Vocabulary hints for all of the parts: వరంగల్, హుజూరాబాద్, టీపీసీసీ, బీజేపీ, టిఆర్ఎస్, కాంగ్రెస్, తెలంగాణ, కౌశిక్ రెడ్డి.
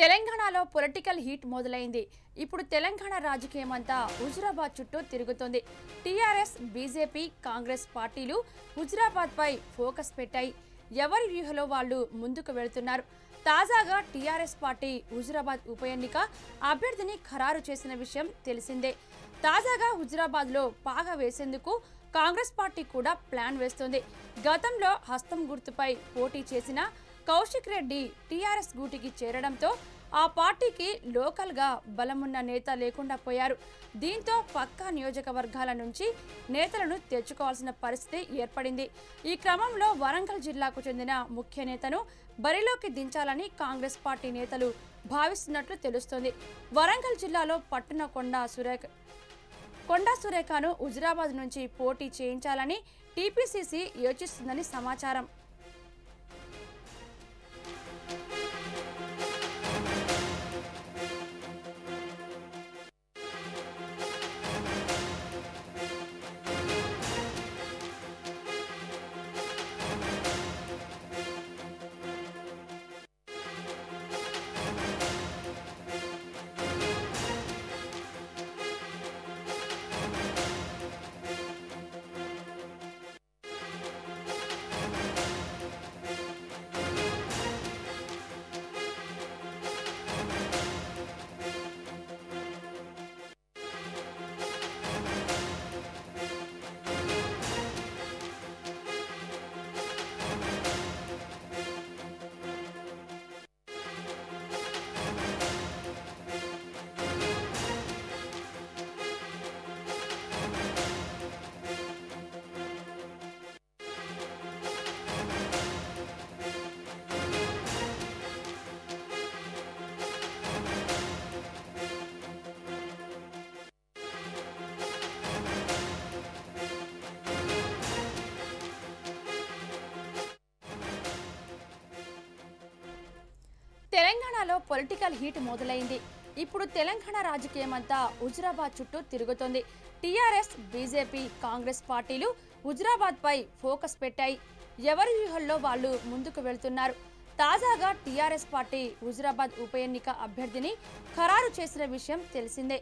తెలంగాణలో political heat మొదలైంది. ఇప్పుడు తెలంగాణ రాజకీయం అంతా హుజూరాబాద్ చుట్టూ తిరుగుతోంది. టిఆర్ఎస్, బీజేపీ, కాంగ్రెస్ పార్టీలు హుజూరాబాద్ పై ఫోకస్ పెట్టాయి. ఎవరి వ్యూహలో వాళ్ళు ముందుకు వెళ్తున్నారు. తాజాగా టిఆర్ఎస్ పార్టీ హుజూరాబాద్ ఉప ఎన్నిక అభ్యర్థిని ఖరారు చేసిన విషయం తెలిసిందే. తాజాగా హుజూరాబాద్లో పాగా వేసేందుకు కాంగ్రెస్ పార్టీ కూడా ప్లాన్ వేస్తోంది. గతంలో హస్తం గుర్తుపై పోటీ చేసిన కౌశిక్ రెడ్డి టిఆర్ఎస్ గూటికి చేరడంతో ఆ పార్టీకి లోకల్గా బలమున్న నేత లేకుండా పోయారు. దీంతో పక్కా నియోజకవర్గాల నుంచి నేతలను తెచ్చుకోవాల్సిన పరిస్థితి ఏర్పడింది. ఈ క్రమంలో వరంగల్ జిల్లాకు చెందిన ముఖ్య నేతను బరిలోకి దించాలని కాంగ్రెస్ పార్టీ నేతలు భావిస్తున్నట్లు తెలుస్తోంది. వరంగల్ జిల్లాలో పట్టున కొండా సురేఖను హుజూరాబాద్ నుంచి పోటీ చేయించాలని టీపీసీసీ యోచిస్తుందని సమాచారం. తెలంగాణలో పొలిటికల్ హీట్ మొదలైంది. ఇప్పుడు తెలంగాణ రాజకీయం అంతా హుజూరాబాద్ చుట్టూ తిరుగుతోంది. టిఆర్ఎస్, బీజేపీ, కాంగ్రెస్ పార్టీలు హుజూరాబాద్ పై ఫోకస్ పెట్టాయి. ఎవరి వ్యూహంలో వాళ్ళు ముందుకు వెళ్తున్నారు. తాజాగా టిఆర్ఎస్ పార్టీ హుజూరాబాద్ ఉప ఎన్నిక అభ్యర్థిని ఖరారు చేసిన విషయం తెలిసిందే.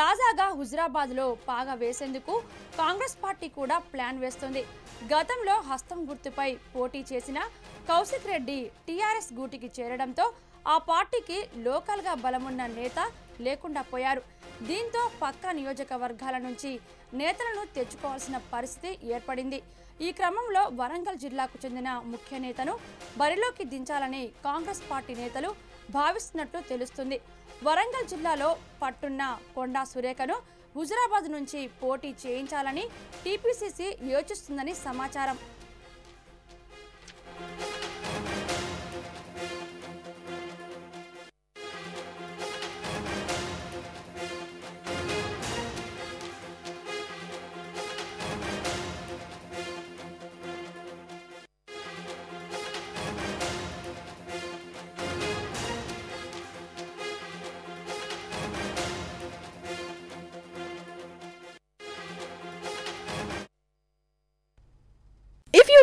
తాజాగా హుజూరాబాద్లో పాగా వేసేందుకు కాంగ్రెస్ పార్టీ కూడా ప్లాన్ వేస్తోంది. గతంలో హస్తం గుర్తుపై పోటీ చేసిన కౌశిక్ రెడ్డి టిఆర్ఎస్ గూటికి చేరడంతో ఆ పార్టీకి లోకల్గా బలమున్న నేత లేకుండా పోయారు. దీంతో పక్కా నియోజకవర్గాల నుంచి నేతలను తెచ్చుకోవాల్సిన పరిస్థితి ఏర్పడింది. ఈ క్రమంలో వరంగల్ జిల్లాకు చెందిన ముఖ్య నేతను బరిలోకి దించాలని కాంగ్రెస్ పార్టీ నేతలు భావిస్తున్నట్లు తెలుస్తుంది. వరంగల్ జిల్లాలో పట్టున్న కొండా సురేఖను హుజూరాబాద్ నుంచి పోటీ చేయించాలని టీపీసీసీ యోచిస్తుందని సమాచారం. If you